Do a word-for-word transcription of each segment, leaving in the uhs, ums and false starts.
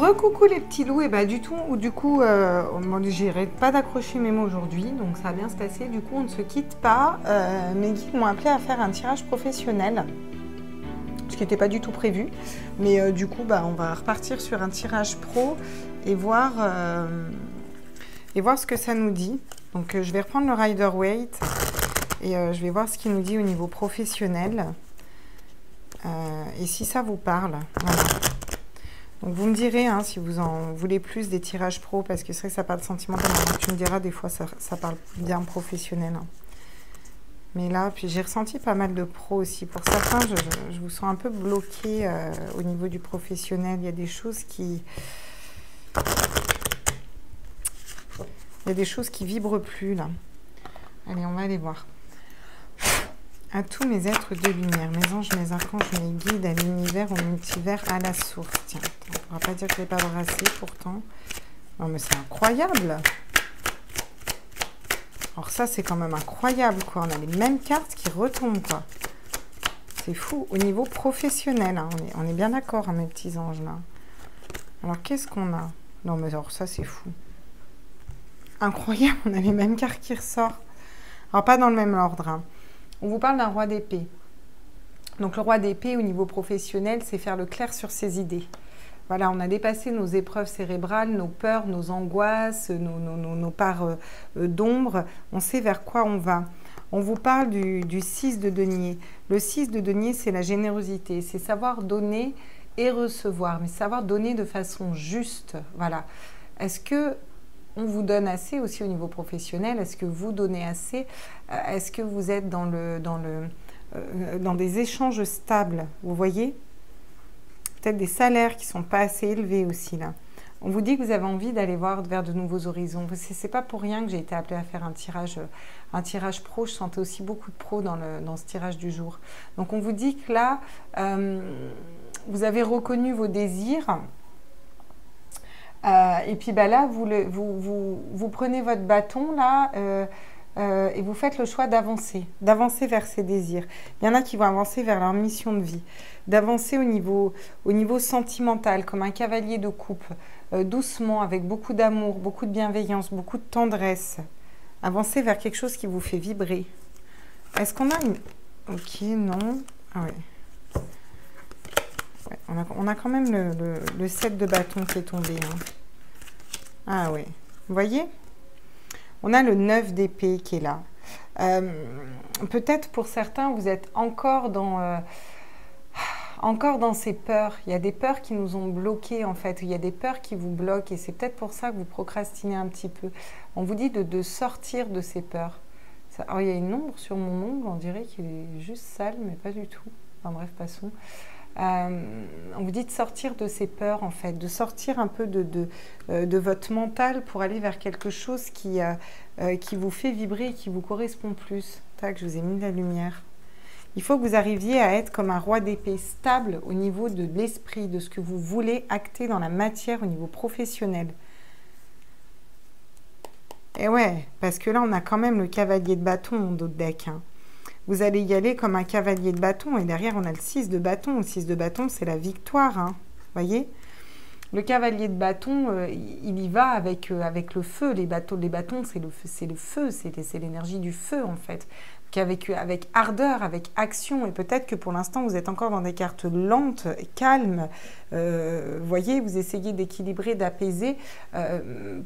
Recoucou les petits loups, et bah du tout, ou du coup, euh, j'irai pas d'accrocher mes mots aujourd'hui, donc ça va bien se passer. Du coup, on ne se quitte pas. Euh, mes guides m'ont appelé à faire un tirage professionnel, ce qui n'était pas du tout prévu. Mais euh, du coup, bah, on va repartir sur un tirage pro et voir, euh, et voir ce que ça nous dit. Donc, euh, je vais reprendre le Rider-Waite et euh, je vais voir ce qu'il nous dit au niveau professionnel. Euh, et si ça vous parle, voilà. Donc vous me direz hein, si vous en voulez plus des tirages pro, parce que c'est vrai que ça parle sentimental, tu me diras des fois ça, ça parle bien professionnel. Mais là, puis j'ai ressenti pas mal de pro aussi. Pour certains, je, je vous sens un peu bloqué euh, au niveau du professionnel. Il y a des choses qui... Il y a des choses qui vibrent plus là. Allez, on va aller voir. À tous mes êtres de lumière, mes anges, mes archanges, mes guides, à l'univers, au multivers, à la source. Tiens, on ne pourra pas dire que je ne l'ai pas brassé pourtant. Non mais c'est incroyable. Alors ça c'est quand même incroyable quoi. On a les mêmes cartes qui retombent quoi. C'est fou. Au niveau professionnel, hein, on, est, on est bien d'accord hein, mes petits anges là. Alors qu'est-ce qu'on a? Non mais alors ça c'est fou. Incroyable, on a les mêmes cartes qui ressortent. Alors pas dans le même ordre hein. On vous parle d'un roi d'épée. Donc le roi d'épée au niveau professionnel, c'est faire le clair sur ses idées. Voilà, on a dépassé nos épreuves cérébrales, nos peurs, nos angoisses, nos, nos, nos, nos parts d'ombre. On sait vers quoi on va. On vous parle du, du six de denier. Le six de denier, c'est la générosité. C'est savoir donner et recevoir, mais savoir donner de façon juste. Voilà. Est-ce que... on vous donne assez aussi au niveau professionnel? Est-ce que vous donnez assez? Est-ce que vous êtes dans, le, dans, le, euh, dans des échanges stables? Vous voyez? Peut-être des salaires qui ne sont pas assez élevés aussi là. On vous dit que vous avez envie d'aller voir vers de nouveaux horizons. Ce n'est pas pour rien que j'ai été appelée à faire un tirage, un tirage pro. Je sentais aussi beaucoup de pro dans, le, dans ce tirage du jour. Donc on vous dit que là, euh, vous avez reconnu vos désirs. Euh, et puis bah, là, vous, le, vous, vous, vous prenez votre bâton là, euh, euh, et vous faites le choix d'avancer, d'avancer vers ses désirs. Il y en a qui vont avancer vers leur mission de vie, d'avancer au niveau, au niveau sentimental, comme un cavalier de coupe, euh, doucement, avec beaucoup d'amour, beaucoup de bienveillance, beaucoup de tendresse. Avancer vers quelque chose qui vous fait vibrer. Est-ce qu'on a une... Ok, non. Ah oui. Ouais, on, a, on a quand même le, le, le set de bâton qui est tombé. Hein. Ah oui. Vous voyez? On a le neuf d'épée qui est là. Euh, peut-être pour certains, vous êtes encore dans, euh, encore dans ces peurs. Il y a des peurs qui nous ont bloqués en fait. Il y a des peurs qui vous bloquent et c'est peut-être pour ça que vous procrastinez un petit peu. On vous dit de, de sortir de ces peurs. Ça, alors, il y a une ombre sur mon ongle. On dirait qu'il est juste sale, mais pas du tout. Enfin bref, passons. Euh, on vous dit de sortir de ces peurs en fait, de sortir un peu de, de, euh, de votre mental pour aller vers quelque chose qui, euh, euh, qui vous fait vibrer et qui vous correspond plus. Tac, je vous ai mis de la lumière. Il faut que vous arriviez à être comme un roi d'épée, stable au niveau de l'esprit, de ce que vous voulez acter dans la matière au niveau professionnel. Et ouais, parce que là on a quand même le cavalier de bâton dans d'autres decks hein. Vous allez y aller comme un cavalier de bâton. Et derrière, on a le six de bâton. Le six de bâton, c'est la victoire. Hein, voyez? Le cavalier de bâton, euh, il y va avec, euh, avec le feu. Les, bateaux, les bâtons, c'est le feu. C'est l'énergie du feu, en fait. Avec, avec ardeur, avec action. Et peut-être que pour l'instant, vous êtes encore dans des cartes lentes, calmes. Euh, voyez, vous essayez d'équilibrer, d'apaiser. Euh,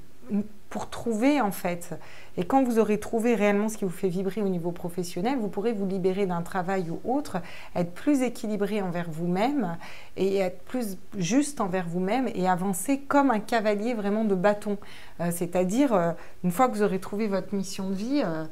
pour trouver en fait. Et quand vous aurez trouvé réellement ce qui vous fait vibrer au niveau professionnel, vous pourrez vous libérer d'un travail ou autre, être plus équilibré envers vous-même et être plus juste envers vous-même et avancer comme un cavalier vraiment de bâton. Euh, c'est-à-dire, euh, une fois que vous aurez trouvé votre mission de vie, euh,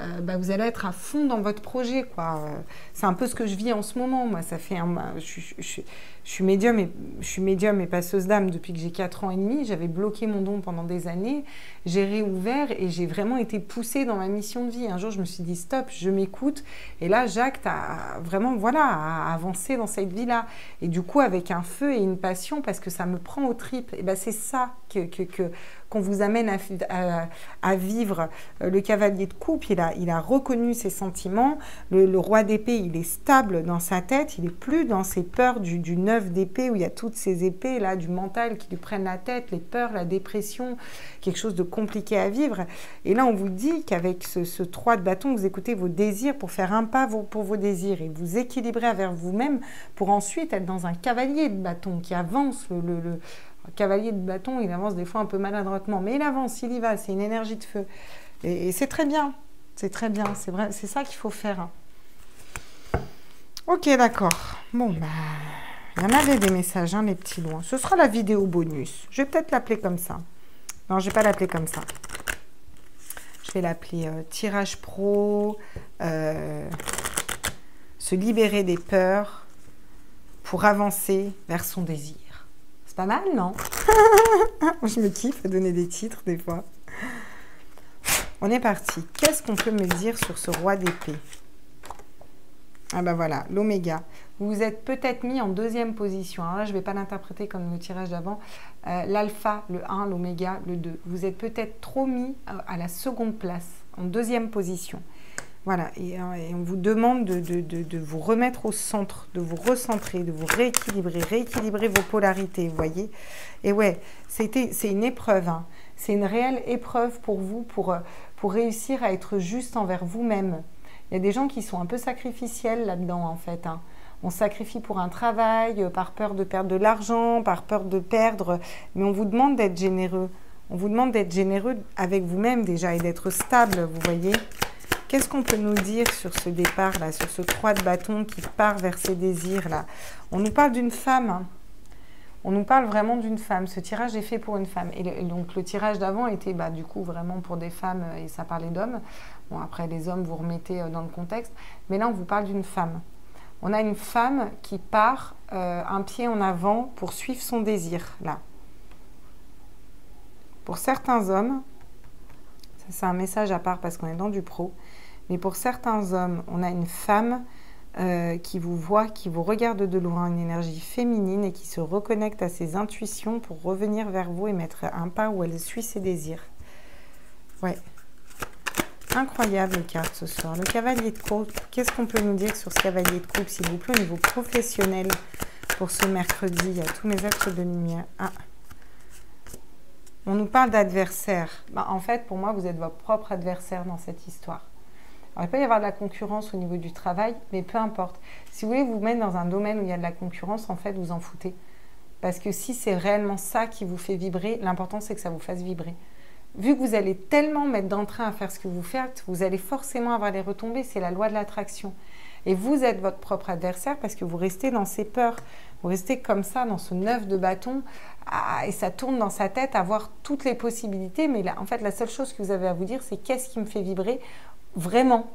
Euh, bah vous allez être à fond dans votre projet, quoi. Euh, c'est un peu ce que je vis en ce moment. Moi, ça fait un, je, je, je, je suis médium et je suis médium et passeuse d'âme depuis que j'ai quatre ans et demi. J'avais bloqué mon don pendant des années. J'ai réouvert et j'ai vraiment été poussée dans ma mission de vie. Un jour, je me suis dit stop, je m'écoute. Et là, j'acte à vraiment, voilà, à avancer dans cette vie-là. Et du coup, avec un feu et une passion, parce que ça me prend aux tripes. Et ben, c'est ça que, que, que qu'on vous amène à, à, à vivre. Le cavalier de coupe, il a, il a reconnu ses sentiments. Le, le roi d'épée, il est stable dans sa tête. Il n'est plus dans ses peurs du, du neuf d'épée où il y a toutes ces épées, là, du mental qui lui prennent la tête, les peurs, la dépression, quelque chose de compliqué à vivre. Et là, on vous dit qu'avec ce, ce trois de bâton, vous écoutez vos désirs pour faire un pas vos, pour vos désirs et vous équilibrer vers vous-même pour ensuite être dans un cavalier de bâton qui avance le... le, le cavalier de bâton, il avance des fois un peu maladroitement, mais il avance, il y va, c'est une énergie de feu. Et, et c'est très bien, c'est très bien, c'est vrai, c'est ça qu'il faut faire. Ok, d'accord. Bon, bah, il y en avait des messages, hein, les petits loins. Ce sera la vidéo bonus. Je vais peut-être l'appeler comme ça. Non, je ne vais pas l'appeler comme ça. Je vais l'appeler euh, tirage pro, euh, se libérer des peurs pour avancer vers son désir. C'est pas mal, non? Je me kiffe à donner des titres, des fois. On est parti. Qu'est-ce qu'on peut me dire sur ce roi d'épée? Ah ben voilà, l'oméga. Vous vous êtes peut-être mis en deuxième position. Hein. Là, je ne vais pas l'interpréter comme le tirage d'avant. Euh, L'alpha, le un, l'oméga, le deux. Vous êtes peut-être trop mis à la seconde place, en deuxième position. Voilà, et, et on vous demande de, de, de, de vous remettre au centre, de vous recentrer, de vous rééquilibrer, rééquilibrer vos polarités, vous voyez. Et ouais, c'était, c'est une épreuve, hein. C'est une réelle épreuve pour vous, pour, pour réussir à être juste envers vous-même. Il y a des gens qui sont un peu sacrificiels là-dedans, en fait, hein. On sacrifie pour un travail, par peur de perdre de l'argent, par peur de perdre, mais on vous demande d'être généreux. On vous demande d'être généreux avec vous-même déjà et d'être stable, vous voyez. Qu'est-ce qu'on peut nous dire sur ce départ, là, sur ce trois de bâton qui part vers ses désirs, là? On nous parle d'une femme. Hein. On nous parle vraiment d'une femme. Ce tirage est fait pour une femme. Et, le, et donc, le tirage d'avant était, bah, du coup, vraiment pour des femmes et ça parlait d'hommes. Bon, après, les hommes, vous remettez dans le contexte. Mais là, on vous parle d'une femme. On a une femme qui part euh, un pied en avant pour suivre son désir, là. Pour certains hommes, ça, c'est un message à part parce qu'on est dans du pro. Mais pour certains hommes, on a une femme euh, qui vous voit, qui vous regarde de loin, une énergie féminine et qui se reconnecte à ses intuitions pour revenir vers vous et mettre un pas où elle suit ses désirs. Ouais. Incroyable carte ce soir. Le cavalier de coupe, qu'est-ce qu'on peut nous dire sur ce cavalier de coupe, s'il vous plaît, au niveau professionnel pour ce mercredi, à tous mes êtres de lumière. Ah. On nous parle d'adversaire. Bah, en fait, pour moi, vous êtes votre propre adversaire dans cette histoire. Alors, il peut y avoir de la concurrence au niveau du travail, mais peu importe. Si vous voulez vous mettre dans un domaine où il y a de la concurrence, en fait, vous en foutez. Parce que si c'est réellement ça qui vous fait vibrer, l'important, c'est que ça vous fasse vibrer. Vu que vous allez tellement mettre d'entrain à faire ce que vous faites, vous allez forcément avoir les retombées. C'est la loi de l'attraction. Et vous êtes votre propre adversaire parce que vous restez dans ces peurs. Vous restez comme ça, dans ce neuf de bâton. Ah, et ça tourne dans sa tête à voir toutes les possibilités. Mais là, en fait, la seule chose que vous avez à vous dire, c'est qu'est-ce qui me fait vibrer ? Vraiment,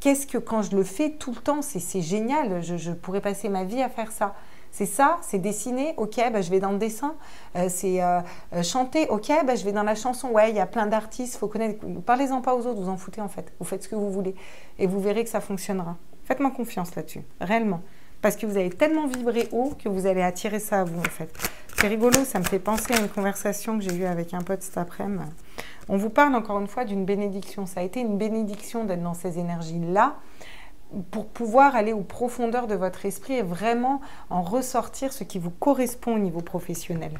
qu'est-ce que quand je le fais tout le temps, c'est génial, je, je pourrais passer ma vie à faire ça. C'est ça, c'est dessiner, ok, bah, je vais dans le dessin. Euh, c'est euh, chanter, ok, bah, je vais dans la chanson. Ouais, il y a plein d'artistes, il faut connaître. Parlez-en pas aux autres, vous en foutez en fait. Vous faites ce que vous voulez et vous verrez que ça fonctionnera. Faites-moi confiance là-dessus, réellement. Parce que vous allez tellement vibrer haut que vous allez attirer ça à vous en fait. C'est rigolo, ça me fait penser à une conversation que j'ai eue avec un pote cet après-midi. On vous parle encore une fois d'une bénédiction. Ça a été une bénédiction d'être dans ces énergies-là pour pouvoir aller aux profondeurs de votre esprit et vraiment en ressortir ce qui vous correspond au niveau professionnel.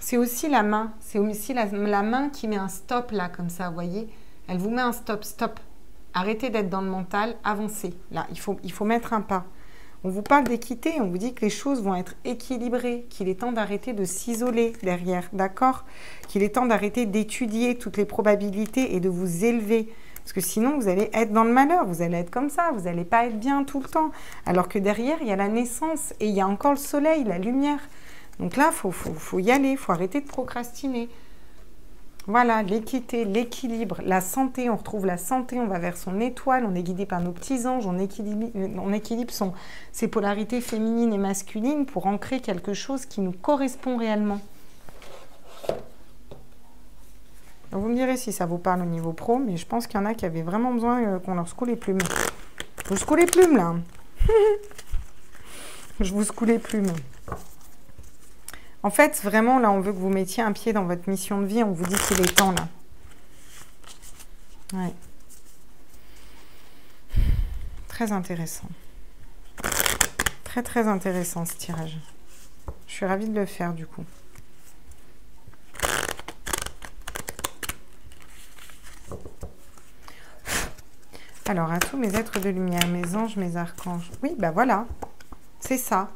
C'est aussi la main. C'est aussi la, la main qui met un stop là, comme ça, vous voyez. Elle vous met un stop, stop. Arrêtez d'être dans le mental, avancez. Là, il faut, il faut mettre un pas. On vous parle d'équité, on vous dit que les choses vont être équilibrées, qu'il est temps d'arrêter de s'isoler derrière, d'accord? Qu'il est temps d'arrêter d'étudier toutes les probabilités et de vous élever. Parce que sinon, vous allez être dans le malheur, vous allez être comme ça, vous n'allez pas être bien tout le temps. Alors que derrière, il y a la naissance et il y a encore le soleil, la lumière. Donc là, il faut, faut, faut y aller, il faut arrêter de procrastiner. Voilà, l'équité, l'équilibre, la santé, on retrouve la santé, on va vers son étoile, on est guidé par nos petits anges, on équilibre, on équilibre son, ses polarités féminines et masculines pour ancrer quelque chose qui nous correspond réellement. Donc vous me direz si ça vous parle au niveau pro, mais je pense qu'il y en a qui avaient vraiment besoin qu'on leur secoue les plumes. Je vous secoue les plumes, là. Je vous secoue les plumes. En fait, vraiment, là, on veut que vous mettiez un pied dans votre mission de vie. On vous dit qu'il est temps, là. Ouais. Très intéressant. Très, très intéressant, ce tirage. Je suis ravie de le faire, du coup. Alors, à tous mes êtres de lumière, mes anges, mes archanges. Oui, ben voilà, c'est ça.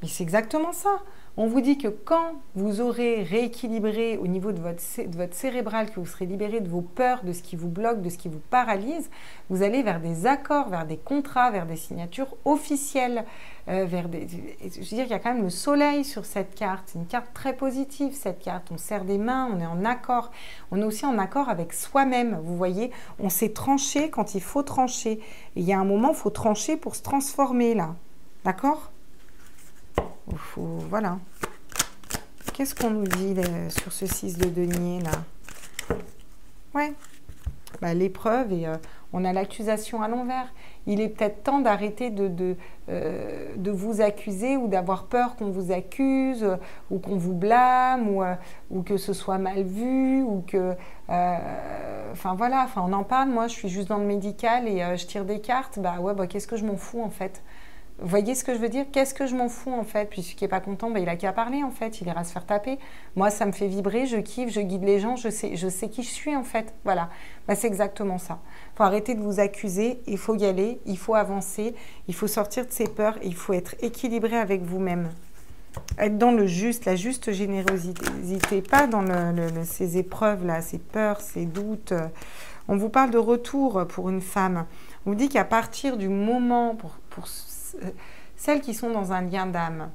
Mais c'est exactement ça. On vous dit que quand vous aurez rééquilibré au niveau de votre, de votre cérébral, que vous serez libéré de vos peurs, de ce qui vous bloque, de ce qui vous paralyse, vous allez vers des accords, vers des contrats, vers des signatures officielles. Euh, vers des, je veux dire, il y a quand même le soleil sur cette carte. C'est une carte très positive, cette carte. On serre des mains, on est en accord. On est aussi en accord avec soi-même, vous voyez. On s'est tranché quand il faut trancher. Et il y a un moment, il faut trancher pour se transformer, là. D'accord ? Voilà. Qu'est-ce qu'on nous dit là, sur ce six de denier, là? Ouais. Bah, l'épreuve, et euh, on a l'accusation à l'envers. Il est peut-être temps d'arrêter de, de, euh, de vous accuser ou d'avoir peur qu'on vous accuse euh, ou qu'on vous blâme ou, euh, ou que ce soit mal vu ou que... Enfin, euh, voilà, on en parle. Moi, je suis juste dans le médical et euh, je tire des cartes. Bah ouais, bah, qu'est-ce que je m'en fous, en fait? Vous voyez ce que je veux dire? Qu'est-ce que je m'en fous, en fait? Puis celui qui n'est pas content, ben, il n'a qu'à parler, en fait. Il ira se faire taper. Moi, ça me fait vibrer, je kiffe, je guide les gens, je sais, je sais qui je suis, en fait. Voilà, ben, c'est exactement ça. Il faut arrêter de vous accuser, il faut y aller, il faut avancer, il faut sortir de ses peurs, il faut être équilibré avec vous-même. Être dans le juste, la juste générosité, pas dans le, le, le, ces épreuves-là, ces peurs, ces doutes. On vous parle de retour pour une femme. On vous dit qu'à partir du moment... pour, pour celles qui sont dans un lien d'âme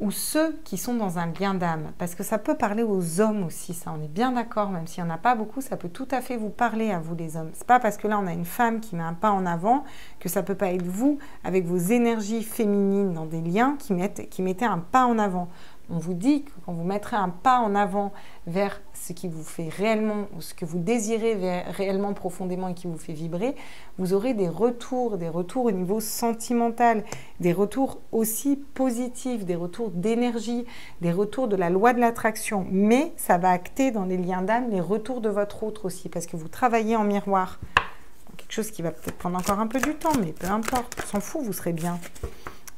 ou ceux qui sont dans un lien d'âme, parce que ça peut parler aux hommes aussi, ça, on est bien d'accord, même s'il n'y en a pas beaucoup, ça peut tout à fait vous parler à vous les hommes. C'est pas parce que là on a une femme qui met un pas en avant que ça peut pas être vous avec vos énergies féminines dans des liens qui, mettent, qui mettaient un pas en avant. On vous dit que quand vous mettrez un pas en avant vers ce qui vous fait réellement, ou ce que vous désirez réellement profondément et qui vous fait vibrer, vous aurez des retours, des retours au niveau sentimental, des retours aussi positifs, des retours d'énergie, des retours de la loi de l'attraction. Mais ça va acter dans les liens d'âme les retours de votre autre aussi, parce que vous travaillez en miroir. Quelque chose qui va peut-être prendre encore un peu du temps, mais peu importe, on s'en fout, vous serez bien.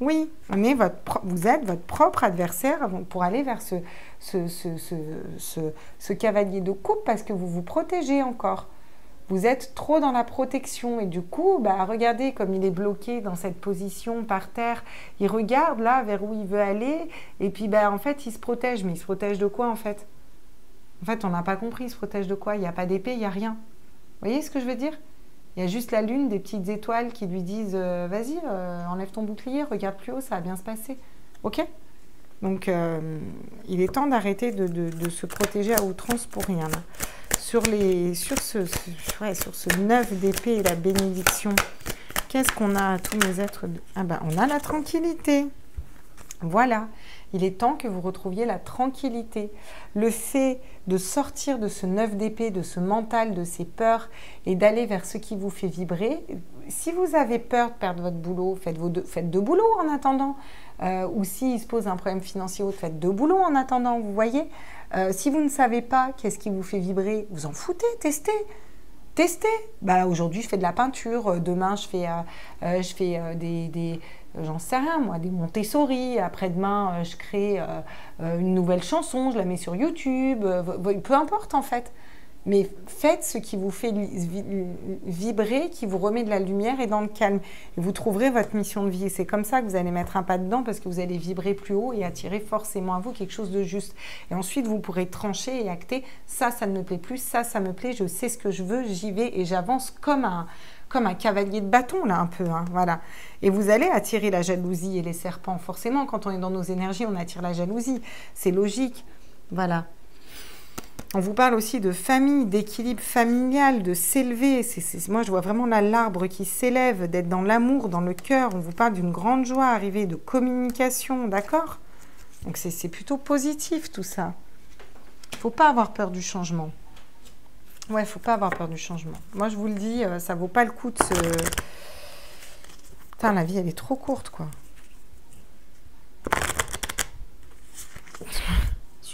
Oui, on est votre, vous êtes votre propre adversaire pour aller vers ce, ce, ce, ce, ce, ce cavalier de coupe parce que vous vous protégez encore. Vous êtes trop dans la protection et du coup, bah, regardez comme il est bloqué dans cette position par terre. Il regarde là vers où il veut aller et puis bah, en fait, il se protège. Mais il se protège de quoi en fait? En fait, on n'a pas compris, il se protège de quoi? Il n'y a pas d'épée, il n'y a rien. Vous voyez ce que je veux dire? Il y a juste la lune, des petites étoiles qui lui disent euh, « Vas-y, euh, enlève ton bouclier, regarde plus haut, ça va bien se passer. » Ok? Donc, euh, il est temps d'arrêter de, de, de se protéger à outrance pour rien. Là. Sur, les, sur, ce, ce, ouais, sur ce neuf d'épée et la bénédiction, qu'est-ce qu'on a à tous mes êtres de... Ah ben, on a la tranquillité. Voilà. Il est temps que vous retrouviez la tranquillité. Le fait de sortir de ce neuf d'épée, de ce mental, de ces peurs et d'aller vers ce qui vous fait vibrer. Si vous avez peur de perdre votre boulot, faites, vos deux, faites deux boulots en attendant. Euh, ou s'il se pose un problème financier, autre, faites deux boulots en attendant, vous voyez. Euh, si vous ne savez pas qu'est-ce qui vous fait vibrer, vous en foutez, testez. Testez. Bah, aujourd'hui, je fais de la peinture. Demain, je fais, euh, je fais euh, des... des j'en sais rien, moi, des Montessori. Après-demain, euh, je crée euh, euh, une nouvelle chanson, je la mets sur YouTube. Euh, peu importe, en fait. Mais faites ce qui vous fait vibrer, qui vous remet de la lumière et dans le calme. Et vous trouverez votre mission de vie. C'est comme ça que vous allez mettre un pas dedans parce que vous allez vibrer plus haut et attirer forcément à vous quelque chose de juste. Et ensuite, vous pourrez trancher et acter. Ça, ça ne me plaît plus. Ça, ça me plaît. Je sais ce que je veux. J'y vais et j'avance comme un... comme un cavalier de bâton, là, un peu, hein, voilà. Et vous allez attirer la jalousie et les serpents. Forcément, quand on est dans nos énergies, on attire la jalousie. C'est logique, voilà. On vous parle aussi de famille, d'équilibre familial, de s'élever. Moi, je vois vraiment là l'arbre qui s'élève, d'être dans l'amour, dans le cœur. On vous parle d'une grande joie arrivée, de communication, d'accord? Donc, c'est plutôt positif, tout ça. Il ne faut pas avoir peur du changement. Ouais, il ne faut pas avoir peur du changement. Moi, je vous le dis, euh, ça ne vaut pas le coup de se... Putain, la vie, elle est trop courte, quoi.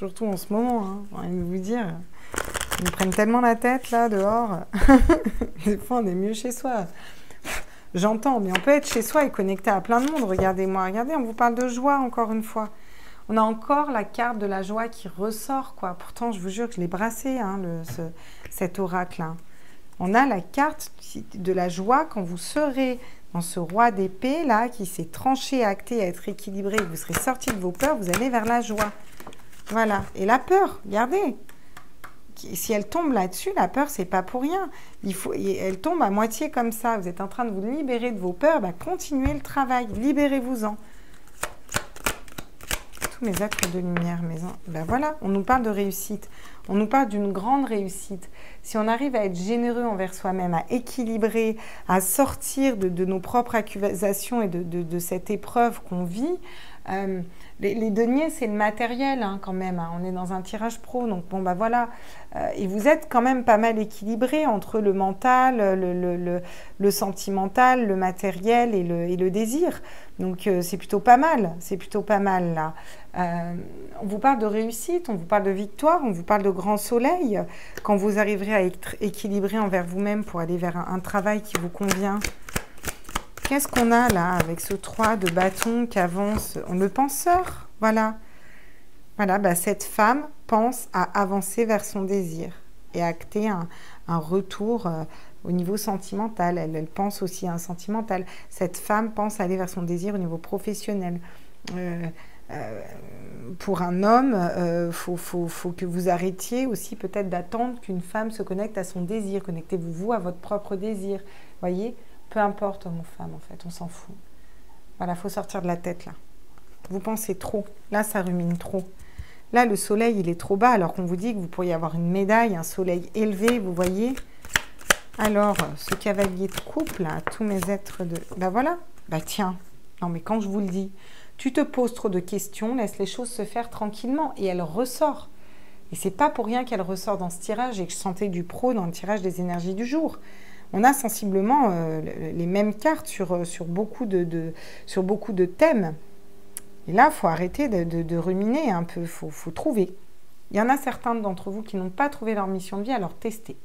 surtout en ce moment, hein, j'ai envie de vous dire. Ils me prennent tellement la tête, là, dehors. Des fois, on est mieux chez soi. J'entends, mais on peut être chez soi et connecté à plein de monde. Regardez-moi, regardez, on vous parle de joie, encore une fois. On a encore la carte de la joie qui ressort, quoi. Pourtant, je vous jure que je l'ai brassée, hein, le, ce, cet oracle-là. On a la carte de la joie quand vous serez dans ce roi d'épée, là, qui s'est tranché, acté, à être équilibré. Vous serez sorti de vos peurs, vous allez vers la joie. Voilà. Et la peur, regardez. Si elle tombe là-dessus, la peur, c'est pas pour rien. Il faut, elle tombe à moitié comme ça. Vous êtes en train de vous libérer de vos peurs. Bah, continuez le travail. Libérez-vous-en. Tous mes êtres de lumière. Mes... Ben voilà, on nous parle de réussite. On nous parle d'une grande réussite. Si on arrive à être généreux envers soi-même, à équilibrer, à sortir de, de nos propres accusations et de, de, de cette épreuve qu'on vit... Euh, les, les deniers, c'est le matériel, hein, quand même. Hein. On est dans un tirage pro, donc bon, bah voilà. Euh, et vous êtes quand même pas mal équilibré entre le mental, le, le, le, le sentimental, le matériel et le, et le désir. Donc, euh, c'est plutôt pas mal. C'est plutôt pas mal, là. Euh, on vous parle de réussite, on vous parle de victoire, on vous parle de grand soleil. Quand vous arriverez à être équilibré envers vous-même pour aller vers un, un travail qui vous convient. Qu'est-ce qu'on a là avec ce trois de bâton qui avance? Le penseur, voilà. Voilà, bah, cette femme pense à avancer vers son désir et à acter un, un retour euh, au niveau sentimental. Elle, elle pense aussi à un sentimental. Cette femme pense à aller vers son désir au niveau professionnel. Euh, euh, pour un homme, euh, faut, faut, faut que vous arrêtiez aussi peut-être d'attendre qu'une femme se connecte à son désir. Connectez-vous, vous, à votre propre désir. Voyez ? Peu importe, homme ou femme, en fait, on s'en fout. Voilà, il faut sortir de la tête, là. Vous pensez trop. Là, ça rumine trop. Là, le soleil, il est trop bas, alors qu'on vous dit que vous pourriez avoir une médaille, un soleil élevé, vous voyez. Alors, ce cavalier de coupe, là, tous mes êtres de... Ben voilà. Ben tiens. Non, mais quand je vous le dis, tu te poses trop de questions, laisse les choses se faire tranquillement, et elle ressort. Et c'est pas pour rien qu'elle ressort dans ce tirage, et que je sentais du pro dans le tirage des énergies du jour. On a sensiblement euh, les mêmes cartes sur, sur, beaucoup de, de, sur beaucoup de thèmes. Et là, il faut arrêter de, de, de ruminer un peu. Il faut, faut trouver. Il y en a certains d'entre vous qui n'ont pas trouvé leur mission de vie, alors testez.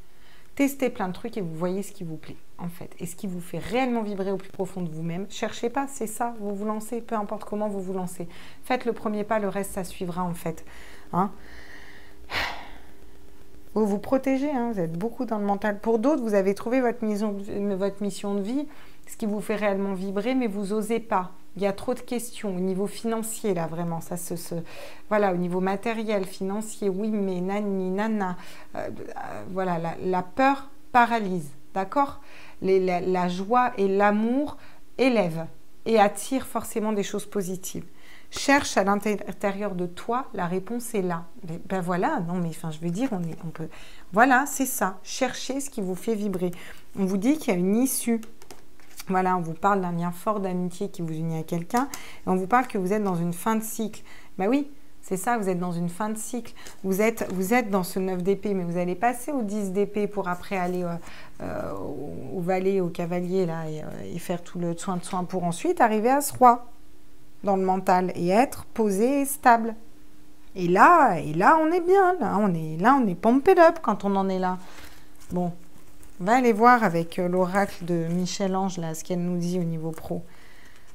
Testez plein de trucs et vous voyez ce qui vous plaît, en fait. Et ce qui vous fait réellement vibrer au plus profond de vous-même. Cherchez pas, c'est ça. Vous vous lancez, peu importe comment vous vous lancez. Faites le premier pas, le reste, ça suivra, en fait. Hein ? Vous vous protégez, hein, vous êtes beaucoup dans le mental. Pour d'autres, vous avez trouvé votre mission, votre mission de vie, ce qui vous fait réellement vibrer, mais vous n'osez pas. Il y a trop de questions au niveau financier, là, vraiment. Ça se, se, voilà, au niveau matériel, financier, oui, mais nani, nana. Euh, euh, voilà, la, la peur paralyse, d'accord ? La, la joie et l'amour élèvent et attirent forcément des choses positives. Cherche à l'intérieur de toi, la réponse est là. Ben, ben voilà, non mais enfin je veux dire, on, est, on peut... Voilà, c'est ça. Cherchez ce qui vous fait vibrer. On vous dit qu'il y a une issue. Voilà, on vous parle d'un lien fort d'amitié qui vous unit à quelqu'un. Et on vous parle que vous êtes dans une fin de cycle. Ben oui, c'est ça, vous êtes dans une fin de cycle. Vous êtes, vous êtes dans ce neuf d'épée, mais vous allez passer au dix d'épée pour après aller euh, euh, au, au valet, au cavalier, là, et, euh, et faire tout le soin de soin pour ensuite arriver à ce roi. Dans le mental et être posé et stable. Et là, et là, on est bien. Là, on est là, on est pumped up quand on en est là. Bon, on va aller voir avec l'oracle de Michel-Ange là, ce qu'elle nous dit au niveau pro.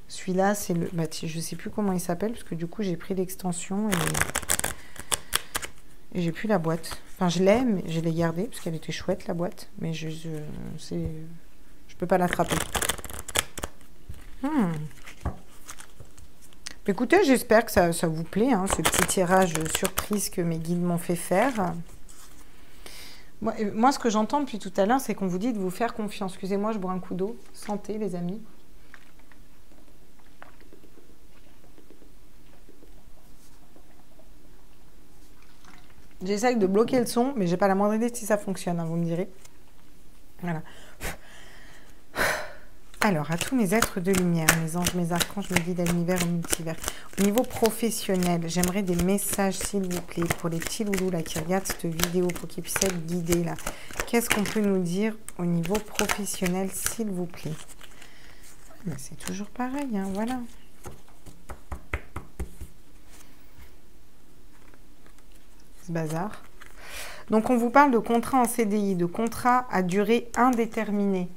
Celui-là, c'est le. Bah, je sais plus comment il s'appelle parce que du coup, j'ai pris l'extension et, et j'ai plus la boîte. Enfin, je l'ai, mais je l'ai gardée parce qu'elle était chouette la boîte, mais je, je, c'est, je peux pas l'attraper. Hmm. Écoutez, j'espère que ça, ça vous plaît, hein, ce petit tirage surprise que mes guides m'ont fait faire. Moi, moi ce que j'entends depuis tout à l'heure, c'est qu'on vous dit de vous faire confiance. Excusez-moi, je bois un coup d'eau. Santé, les amis. J'essaye de bloquer le son, mais j'ai pas la moindre idée si ça fonctionne, hein, vous me direz. Voilà. Alors, à tous mes êtres de lumière, mes anges, mes archanges, mes guides à l'univers, au multivers. Au niveau professionnel, j'aimerais des messages, s'il vous plaît, pour les petits loulous là, qui regardent cette vidéo, pour qu'ils puissent être guidés. Là. Qu'est-ce qu'on peut nous dire au niveau professionnel, s'il vous plaît? Mais c'est toujours pareil, hein, voilà. ce bazar. Donc, on vous parle de contrat en C D I, de contrat à durée indéterminée.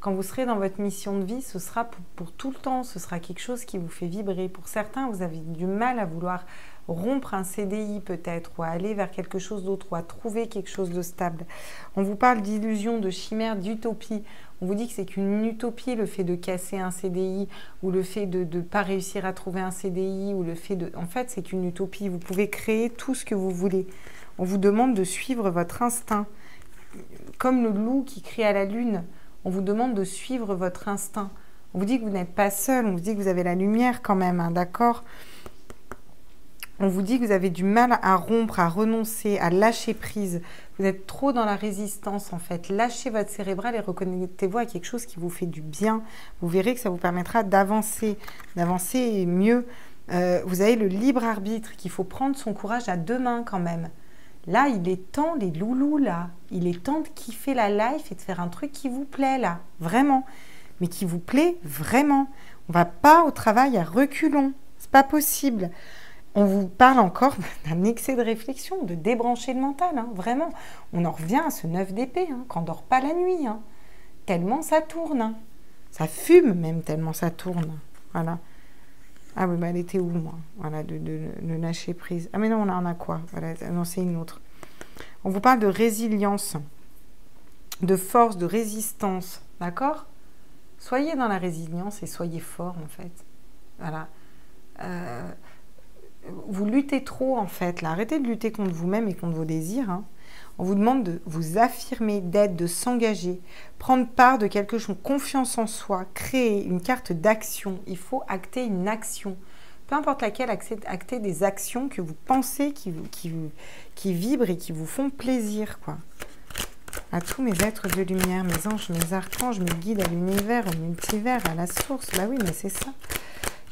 Quand vous serez dans votre mission de vie, ce sera pour, pour tout le temps, ce sera quelque chose qui vous fait vibrer. Pour certains, vous avez du mal à vouloir rompre un C D I peut-être, ou à aller vers quelque chose d'autre, ou à trouver quelque chose de stable. On vous parle d'illusion, de chimère, d'utopie. On vous dit que c'est qu'une utopie, le fait de casser un C D I, ou le fait de ne pas réussir à trouver un C D I, ou le fait de... En fait, c'est qu'une utopie. Vous pouvez créer tout ce que vous voulez. On vous demande de suivre votre instinct. Comme le loup qui crie à la lune, on vous demande de suivre votre instinct. On vous dit que vous n'êtes pas seul, on vous dit que vous avez la lumière quand même, hein, d'accord ? On vous dit que vous avez du mal à rompre, à renoncer, à lâcher prise. Vous êtes trop dans la résistance en fait. Lâchez votre cérébral et reconnectez-vous à quelque chose qui vous fait du bien. Vous verrez que ça vous permettra d'avancer, d'avancer mieux. Euh, vous avez le libre arbitre, qu'il faut prendre son courage à deux mains quand même. Là, il est temps, les loulous là, il est temps de kiffer la life et de faire un truc qui vous plaît là, vraiment. Mais qui vous plaît vraiment. On ne va pas au travail à reculons, c'est pas possible. On vous parle encore d'un excès de réflexion, de débrancher le mental, hein, vraiment. On en revient à ce neuf d'épée, hein, qu'on ne dort pas la nuit, hein, tellement ça tourne. Hein. Ça fume même tellement ça tourne. Voilà. Ah oui, bah elle était où, moi? Voilà, de, de, de lâcher prise. Ah mais non, on en a quoi? Voilà, non, c'est une autre. On vous parle de résilience, de force, de résistance, d'accord? Soyez dans la résilience et soyez fort, en fait. Voilà. Euh... Vous luttez trop en fait, là. Arrêtez de lutter contre vous-même et contre vos désirs. Hein. On vous demande de vous affirmer, d'être, de s'engager, prendre part de quelque chose, confiance en soi, créer une carte d'action. Il faut acter une action, peu importe laquelle, acter des actions que vous pensez, qui, qui, qui vibrent et qui vous font plaisir, quoi. À tous mes êtres de lumière, mes anges, mes archanges, mes guides à l'univers, au multivers, à la source. Bah oui, mais c'est ça.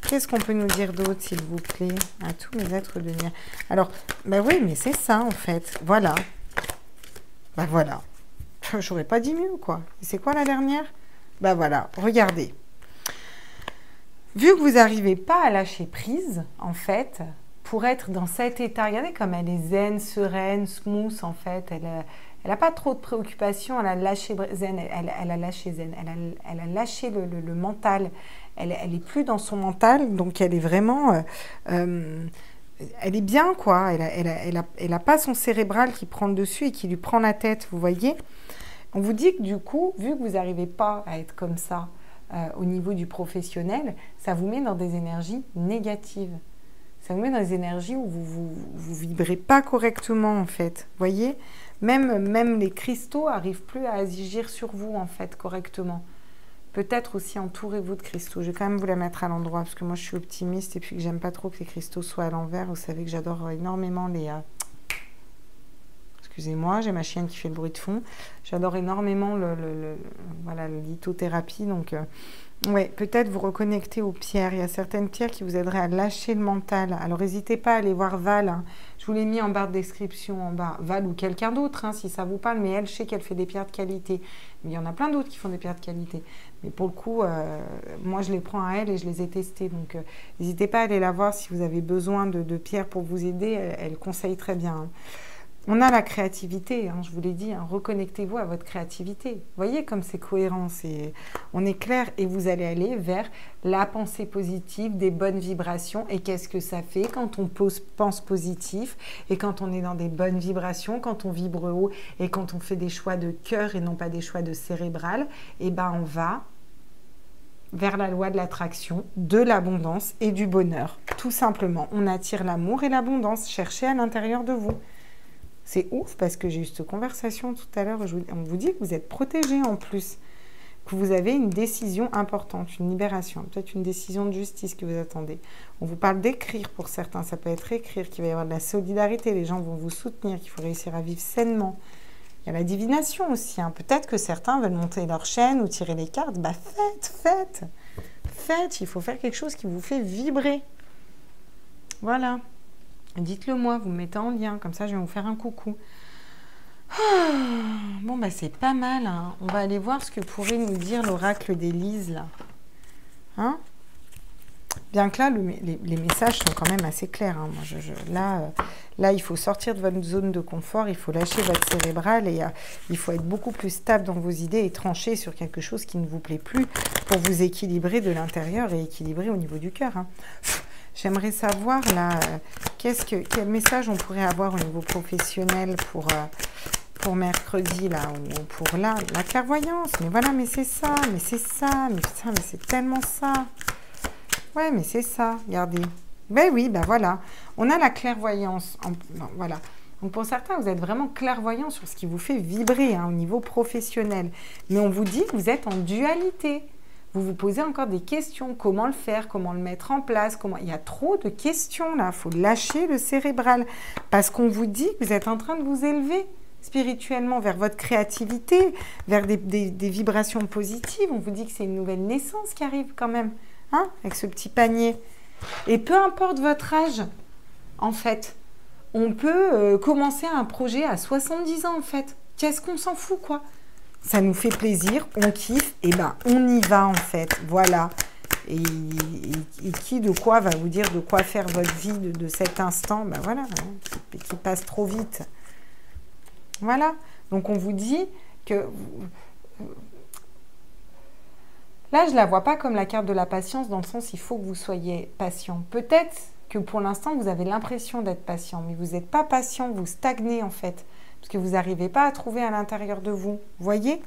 Qu'est-ce qu'on peut nous dire d'autre, s'il vous plaît, à tous mes êtres de lumière? Alors, ben bah oui, mais c'est ça, en fait. Voilà. Ben bah voilà. J'aurais pas dit mieux, quoi. C'est quoi la dernière? Ben bah voilà, regardez. Vu que vous n'arrivez pas à lâcher prise, en fait, pour être dans cet état, regardez comme elle est zen, sereine, smooth, en fait. Elle n'a elle pas trop de préoccupations, elle a lâché zen, elle, elle a lâché zen, elle a, elle a lâché le, le, le mental. Elle n'est plus dans son mental, donc elle est vraiment... Euh, euh, elle est bien, quoi. Elle n'a elle a, elle a, elle a pas son cérébral qui prend le dessus et qui lui prend la tête, vous voyez. On vous dit que du coup, vu que vous n'arrivez pas à être comme ça euh, au niveau du professionnel, ça vous met dans des énergies négatives. Ça vous met dans des énergies où vous ne vibrez pas correctement, en fait. Vous voyez, même, même les cristaux n'arrivent plus à agir sur vous, en fait, correctement. Peut-être aussi entourez-vous de cristaux. Je vais quand même vous la mettre à l'endroit parce que moi, je suis optimiste et puis que j'aime pas trop que les cristaux soient à l'envers. Vous savez que j'adore énormément les... Euh... Excusez-moi, j'ai ma chienne qui fait le bruit de fond. J'adore énormément le, le, le, voilà, la lithothérapie. Donc, euh... ouais, peut-être vous reconnecter aux pierres. Il y a certaines pierres qui vous aideraient à lâcher le mental. Alors, n'hésitez pas à aller voir Val. Hein. Je vous l'ai mis en barre de description en bas. Val ou quelqu'un d'autre, hein, si ça vous parle. Mais elle, je sais qu'elle fait des pierres de qualité. Mais il y en a plein d'autres qui font des pierres de qualité. Mais pour le coup, euh, moi, je les prends à elle et je les ai testées. Donc, euh, n'hésitez pas à aller la voir si vous avez besoin de, de pierres pour vous aider. Elle, elle conseille très bien. Hein. On a la créativité, hein, je vous l'ai dit. Hein, reconnectez-vous à votre créativité. Voyez comme c'est cohérent. C'est, on est clair et vous allez aller vers la pensée positive, des bonnes vibrations. Et qu'est-ce que ça fait quand on pose, pense positif et quand on est dans des bonnes vibrations, quand on vibre haut et quand on fait des choix de cœur et non pas des choix de cérébral? Eh ben, on va vers la loi de l'attraction, de l'abondance et du bonheur. Tout simplement, on attire l'amour et l'abondance. Cherchez à l'intérieur de vous. C'est ouf parce que j'ai eu cette conversation tout à l'heure. On vous dit que vous êtes protégé en plus, que vous avez une décision importante, une libération, peut-être une décision de justice que vous attendez. On vous parle d'écrire pour certains. Ça peut être écrire, qu'il va y avoir de la solidarité. Les gens vont vous soutenir, qu'il faut réussir à vivre sainement. Il y a la divination aussi. Hein. Peut-être que certains veulent monter leur chaîne ou tirer les cartes. Bah faites, faites, faites. Il faut faire quelque chose qui vous fait vibrer. Voilà. Dites-le moi, vous me mettez en lien. Comme ça, je vais vous faire un coucou. Ah, bon, bah c'est pas mal. Hein. On va aller voir ce que pourrait nous dire l'oracle d'Élise, là. Hein ? Bien que là, le, les, les messages sont quand même assez clairs. Hein. Moi, je, je, là, euh, là, il faut sortir de votre zone de confort, il faut lâcher votre cérébrale et euh, il faut être beaucoup plus stable dans vos idées et trancher sur quelque chose qui ne vous plaît plus pour vous équilibrer de l'intérieur et équilibrer au niveau du cœur. Hein. J'aimerais savoir, là, euh, qu'est-ce que, quel message on pourrait avoir au niveau professionnel pour... Euh, pour mercredi, là, ou pour là, la clairvoyance, mais voilà, mais c'est ça, mais c'est ça, mais putain, mais c'est tellement ça. Ouais, mais c'est ça, regardez. Ben oui, ben voilà, on a la clairvoyance, en, non, voilà. Donc, pour certains, vous êtes vraiment clairvoyant sur ce qui vous fait vibrer, hein, au niveau professionnel, mais on vous dit que vous êtes en dualité. Vous vous posez encore des questions, comment le faire, comment le mettre en place, comment... il y a trop de questions, là, il faut lâcher le cérébral, parce qu'on vous dit que vous êtes en train de vous élever spirituellement, vers votre créativité, vers des, des, des vibrations positives. On vous dit que c'est une nouvelle naissance qui arrive quand même, hein, avec ce petit panier. Et peu importe votre âge, en fait, on peut euh, commencer un projet à soixante-dix ans, en fait. Qu'est-ce qu'on s'en fout, quoi? Ça nous fait plaisir, on kiffe, et ben on y va, en fait, voilà. Et, et, et qui de quoi va vous dire de quoi faire votre vie de, de cet instant? Ben voilà, hein, qui, qui passe trop vite. Voilà, donc on vous dit que... Là, je ne la vois pas comme la carte de la patience, dans le sens il faut que vous soyez patient. Peut-être que pour l'instant, vous avez l'impression d'être patient, mais vous n'êtes pas patient, vous stagnez en fait, parce que vous n'arrivez pas à trouver à l'intérieur de vous. Vous voyez?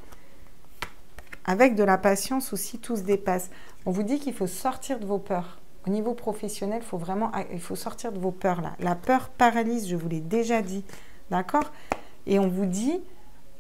Avec de la patience aussi, tout se dépasse. On vous dit qu'il faut sortir de vos peurs. Au niveau professionnel, faut vraiment, il faut sortir de vos peurs là. La peur paralyse, je vous l'ai déjà dit, d'accord? Et on vous dit,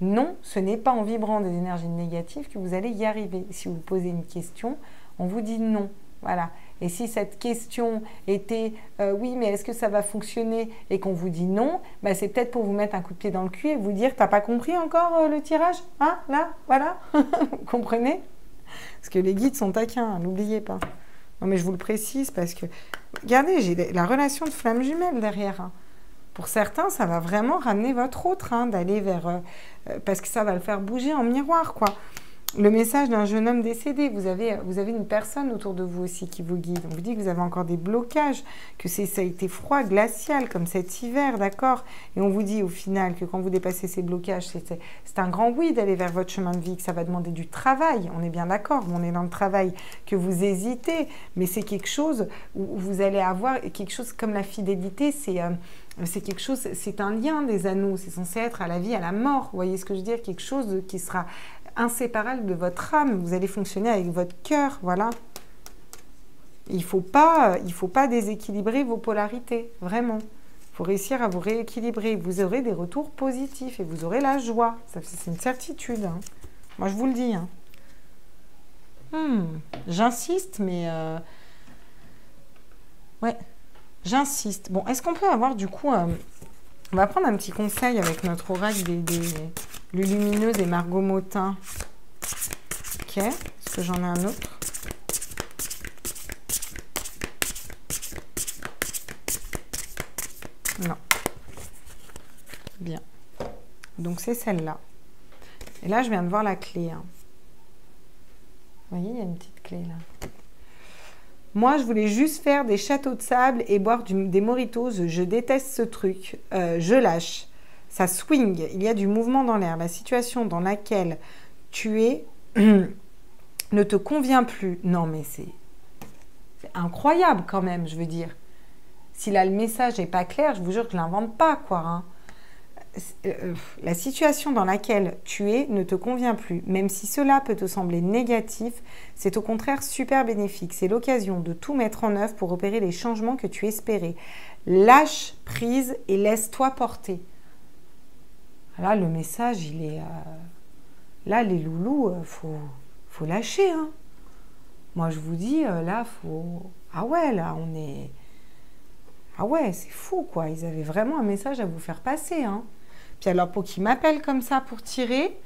non, ce n'est pas en vibrant des énergies négatives que vous allez y arriver. Si vous posez une question, on vous dit non. Voilà. Et si cette question était, euh, oui, mais est-ce que ça va fonctionner? Et qu'on vous dit non, bah, c'est peut-être pour vous mettre un coup de pied dans le cul et vous dire, t'as pas compris encore euh, le tirage? Hein? Là? Voilà? Vous comprenez? Parce que les guides sont taquins, n'oubliez pas. Non, mais je vous le précise parce que, regardez, j'ai la relation de flamme jumelle derrière, hein. Pour certains, ça va vraiment ramener votre autre, hein, d'aller vers... Euh, parce que ça va le faire bouger en miroir, quoi. Le message d'un jeune homme décédé, vous avez, vous avez une personne autour de vous aussi qui vous guide. On vous dit que vous avez encore des blocages, que ça a été froid, glacial, comme cet hiver, d'accord? Et on vous dit au final que quand vous dépassez ces blocages, c'est un grand oui d'aller vers votre chemin de vie, que ça va demander du travail, on est bien d'accord, on est dans le travail, que vous hésitez, mais c'est quelque chose où vous allez avoir quelque chose comme la fidélité, c'est... Euh, C'est quelque chose, c'est un lien des anneaux, c'est censé être à la vie, à la mort, vous voyez ce que je veux dire? Quelque chose de, qui sera inséparable de votre âme, vous allez fonctionner avec votre cœur, voilà. Il faut pas, il faut pas déséquilibrer vos polarités, vraiment. Il faut réussir à vous rééquilibrer, vous aurez des retours positifs et vous aurez la joie, c'est une certitude, hein. Moi je vous le dis. Hein. Hmm, j'insiste, mais... Euh... Ouais. J'insiste. Bon, est-ce qu'on peut avoir du coup... Euh, on va prendre un petit conseil avec notre oracle des, des, des Lumineuse et Margot Motin. Ok. Est-ce que j'en ai un autre? Non. Bien. Donc, c'est celle-là. Et là, je viens de voir la clé. Hein. Vous voyez, il y a une petite clé là. Moi, je voulais juste faire des châteaux de sable et boire du, des mojitos. Je déteste ce truc. Euh, je lâche. Ça swing. Il y a du mouvement dans l'air. La situation dans laquelle tu es ne te convient plus. Non, mais c'est incroyable quand même, je veux dire. Si là, le message n'est pas clair, je vous jure que je ne l'invente pas, quoi. Hein. La situation dans laquelle tu es ne te convient plus. Même si cela peut te sembler négatif, c'est au contraire super bénéfique. C'est l'occasion de tout mettre en œuvre pour opérer les changements que tu espérais. Lâche prise et laisse-toi porter. Là, le message, il est... Euh... Là, les loulous, euh, faut, faut lâcher. Hein. Moi, je vous dis, euh, là, faut... Ah ouais, là, on est... Ah ouais, c'est fou, quoi. Ils avaient vraiment un message à vous faire passer, hein. Puis alors, pour qu'ils m'appellent comme ça pour tirer,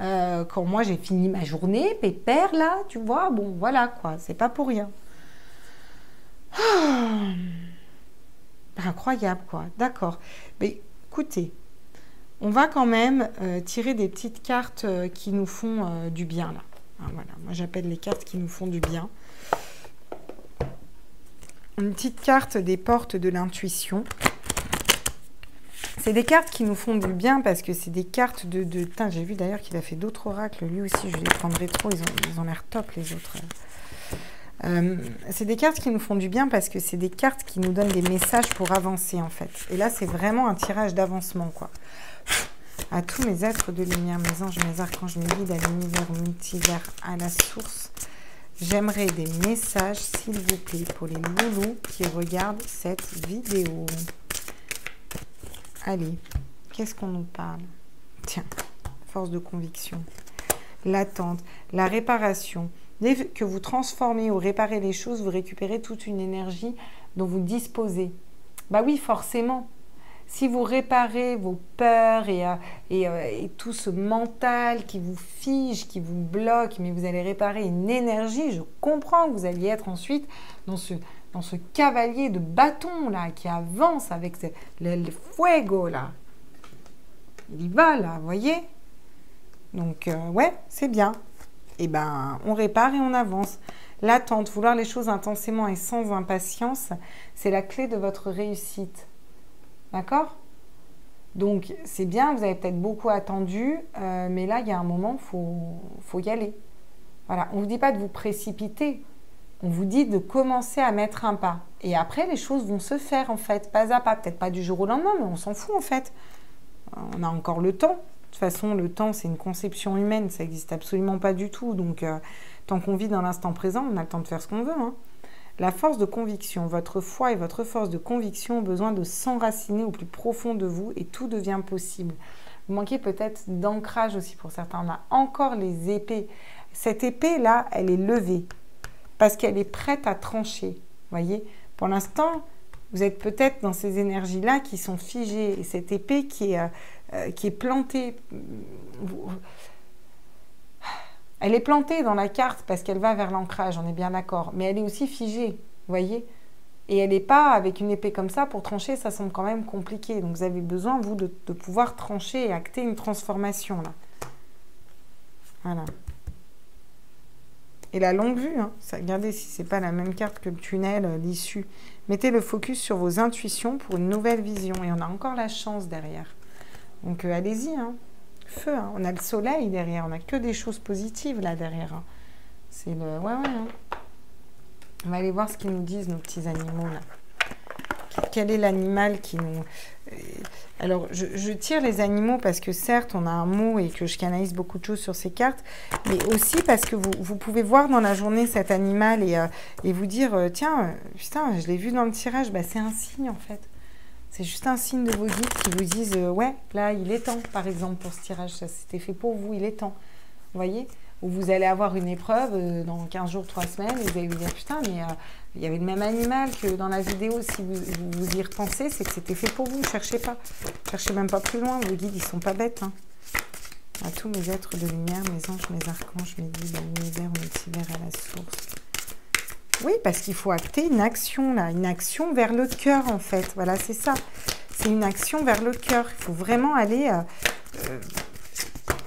euh, quand moi j'ai fini ma journée, pépère là, tu vois, bon, voilà quoi, c'est pas pour rien. Oh, ben, incroyable quoi, d'accord. Mais écoutez, on va quand même euh, tirer des petites cartes euh, qui nous font euh, du bien là. Ah, voilà, moi j'appelle les cartes qui nous font du bien. une petite carte des portes de l'intuition. C'est des cartes qui nous font du bien parce que c'est des cartes de... de... J'ai vu d'ailleurs qu'il a fait d'autres oracles. Lui aussi, je les prendrai trop. Ils ont, ils ont l'air top, les autres. Euh, c'est des cartes qui nous font du bien parce que c'est des cartes qui nous donnent des messages pour avancer, en fait. Et là, c'est vraiment un tirage d'avancement, quoi. À tous mes êtres de lumière, mes anges, mes archanges, mes guides, à l'univers, au multivers, à la source, j'aimerais des messages, s'il vous plaît, pour les loulous qui regardent cette vidéo. Allez, qu'est-ce qu'on nous parle? Tiens, force de conviction, l'attente, la réparation. Dès que vous transformez ou réparez les choses, vous récupérez toute une énergie dont vous disposez. Bah oui, forcément. Si vous réparez vos peurs et, et, et tout ce mental qui vous fige, qui vous bloque, mais vous allez réparer une énergie, je comprends que vous alliez être ensuite dans ce, dans ce cavalier de bâton là, qui avance avec ce, le, le fuego là. Il y va là, vous voyez? Donc euh, ouais, c'est bien. Et ben, on répare et on avance. L'attente, vouloir les choses intensément et sans impatience, c'est la clé de votre réussite. D'accord? Donc, c'est bien, vous avez peut-être beaucoup attendu, euh, mais là, il y a un moment, il faut, faut y aller. Voilà, on ne vous dit pas de vous précipiter, on vous dit de commencer à mettre un pas. Et après, les choses vont se faire, en fait, pas à pas. Peut-être pas du jour au lendemain, mais on s'en fout, en fait. On a encore le temps. De toute façon, le temps, c'est une conception humaine, ça n'existe absolument pas du tout. Donc, euh, tant qu'on vit dans l'instant présent, on a le temps de faire ce qu'on veut, hein. La force de conviction, votre foi et votre force de conviction ont besoin de s'enraciner au plus profond de vous et tout devient possible. Vous manquez peut-être d'ancrage aussi pour certains. On a encore les épées. Cette épée-là, elle est levée parce qu'elle est prête à trancher. Voyez, pour l'instant, vous êtes peut-être dans ces énergies-là qui sont figées et cette épée qui est, euh, qui est plantée... Vous... Elle est plantée dans la carte parce qu'elle va vers l'ancrage, on est bien d'accord. Mais elle est aussi figée, vous voyez. Et elle n'est pas avec une épée comme ça pour trancher, ça semble quand même compliqué. Donc vous avez besoin, vous, de, de pouvoir trancher et acter une transformation, là. Voilà. Et la longue vue, hein. Regardez si ce n'est pas la même carte que le tunnel, l'issue. Mettez le focus sur vos intuitions pour une nouvelle vision. Et on a encore la chance derrière. Donc euh, allez-y, hein. Feu, hein. On a le soleil derrière, on n'a que des choses positives là derrière. C'est le... Ouais, ouais. Hein. On va aller voir ce qu'ils nous disent, nos petits animaux là. Quel est l'animal qui nous... Alors, je, je tire les animaux parce que certes, on a un mot et que je canalise beaucoup de choses sur ces cartes, mais aussi parce que vous, vous pouvez voir dans la journée cet animal et, euh, et vous dire, tiens, putain, je l'ai vu dans le tirage, bah, c'est un signe en fait. C'est juste un signe de vos guides qui vous disent euh, « Ouais, là, il est temps, par exemple, pour ce tirage. Ça, c'était fait pour vous, il est temps. » Vous voyez? Ou vous allez avoir une épreuve euh, dans quinze jours, trois semaines, et vous allez vous dire « Putain, mais euh, il y avait le même animal que dans la vidéo. Si vous, vous, vous y repensez, c'est que c'était fait pour vous. Cherchez pas. Cherchez même pas plus loin. Vos guides, ils sont pas bêtes. Hein. À tous mes êtres de lumière, mes anges, mes archanges, mes guides, à l'univers, au multivers, à la source. » Oui, parce qu'il faut acter une action, là, une action vers le cœur, en fait. Voilà, c'est ça. C'est une action vers le cœur. Il faut vraiment aller... Euh...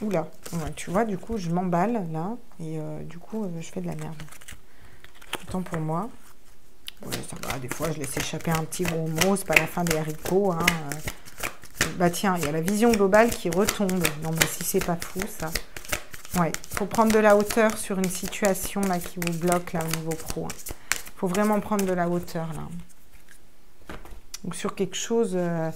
Oula, ouais, tu vois, du coup, je m'emballe, là, et euh, du coup, euh, je fais de la merde. Autant pour moi. Ouais, ça va, des fois, je laisse échapper un petit gros mot, c'est pas la fin des haricots, hein. Euh... Bah tiens, il y a la vision globale qui retombe. Non, mais si c'est pas fou, ça... Ouais, il faut prendre de la hauteur sur une situation là, qui vous bloque là, au niveau pro. Il faut vraiment prendre de la hauteur là. Donc sur quelque chose... Euh,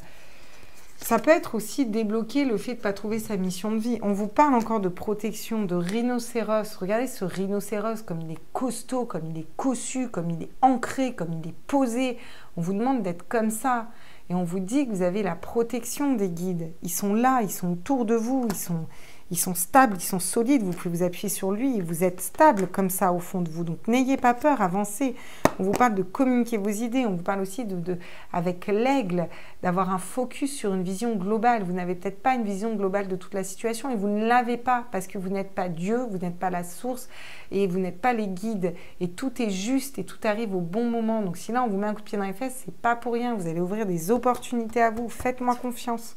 ça peut être aussi débloquer le fait de ne pas trouver sa mission de vie. On vous parle encore de protection, de rhinocéros. Regardez ce rhinocéros, comme il est costaud, comme il est cossu, comme il est ancré, comme il est posé. On vous demande d'être comme ça. Et on vous dit que vous avez la protection des guides. Ils sont là, ils sont autour de vous, ils sont... Ils sont stables, ils sont solides, vous pouvez vous appuyer sur lui, et vous êtes stable comme ça au fond de vous. Donc n'ayez pas peur, avancez. On vous parle de communiquer vos idées, on vous parle aussi de, de avec l'aigle, d'avoir un focus sur une vision globale. Vous n'avez peut-être pas une vision globale de toute la situation et vous ne l'avez pas parce que vous n'êtes pas Dieu, vous n'êtes pas la source et vous n'êtes pas les guides. Et tout est juste et tout arrive au bon moment. Donc si là on vous met un coup de pied dans les fesses, c'est pas pour rien. Vous allez ouvrir des opportunités à vous, faites-moi confiance.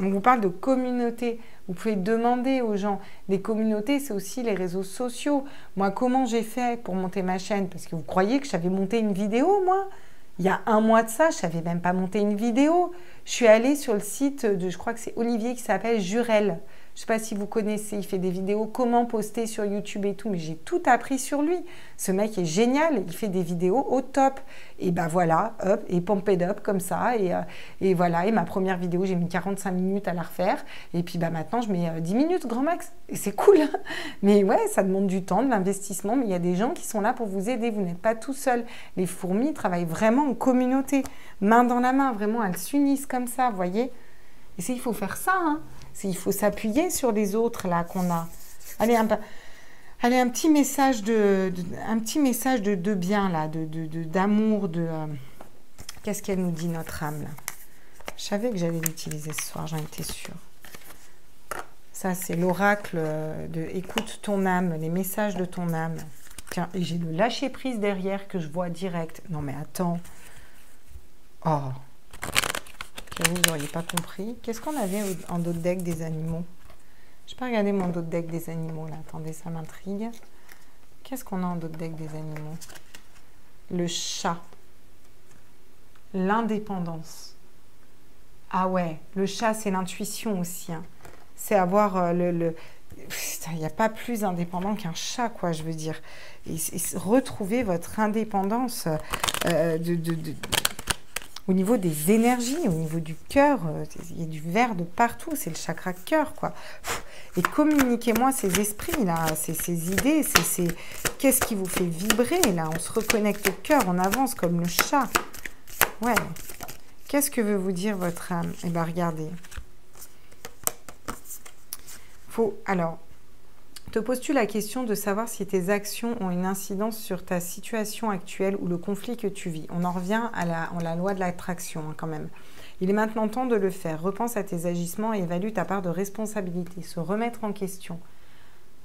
On vous parle de communauté. Vous pouvez demander aux gens. Les communautés, c'est aussi les réseaux sociaux. Moi, comment j'ai fait pour monter ma chaîne? Parce que vous croyez que j'avais monté une vidéo, moi? Il y a un mois de ça, je ne savais même pas monter une vidéo. Je suis allée sur le site de, je crois que c'est Olivier qui s'appelle Jurel. Je ne sais pas si vous connaissez, il fait des vidéos comment poster sur YouTube et tout, mais j'ai tout appris sur lui. Ce mec est génial, il fait des vidéos au top. Et ben voilà, hop, et pump it up comme ça. Et, et voilà, et ma première vidéo, j'ai mis quarante-cinq minutes à la refaire. Et puis ben maintenant, je mets dix minutes, grand max. Et c'est cool. Mais ouais, ça demande du temps, de l'investissement. Mais il y a des gens qui sont là pour vous aider. Vous n'êtes pas tout seul. Les fourmis travaillent vraiment en communauté, main dans la main. Vraiment, elles s'unissent comme ça, vous voyez. Et c'est, il faut faire ça, hein. Il faut s'appuyer sur les autres là qu'on a. Allez un, allez, un petit message de, de, un petit message de, de bien là, de, de, de, d'amour, de euh, qu'est-ce qu'elle nous dit notre âme là. Je savais que j'allais l'utiliser ce soir, j'en étais sûre. Ça c'est l'oracle de écoute ton âme, les messages de ton âme. Tiens, et j'ai le lâcher prise derrière que je vois direct. Non mais attends. Oh. Que vous n'auriez pas compris. Qu'est-ce qu'on avait en dos de deck des animaux? Je n'ai pas regardé mon dos de deck des animaux là. Attendez, ça m'intrigue. Qu'est-ce qu'on a en dos de deck des animaux? Le chat. L'indépendance. Ah ouais, le chat, c'est l'intuition aussi. Hein. C'est avoir euh, le... le... Il n'y a pas plus indépendant qu'un chat, quoi, je veux dire. Et, et retrouver votre indépendance euh, de... de, de... Au niveau des énergies, au niveau du cœur, il y a du vert de partout, c'est le chakra cœur, quoi. Et communiquez-moi ces esprits, là, ces, ces idées, ces, ces... qu'est-ce qui vous fait vibrer, là? On se reconnecte au cœur, on avance comme le chat. Ouais. Qu'est-ce que veut vous dire votre âme? Eh bien, regardez. Faut... Alors, te poses-tu la question de savoir si tes actions ont une incidence sur ta situation actuelle ou le conflit que tu vis? On en revient à la, à la loi de l'attraction hein, quand même. Il est maintenant temps de le faire. Repense à tes agissements et évalue ta part de responsabilité. Se remettre en question.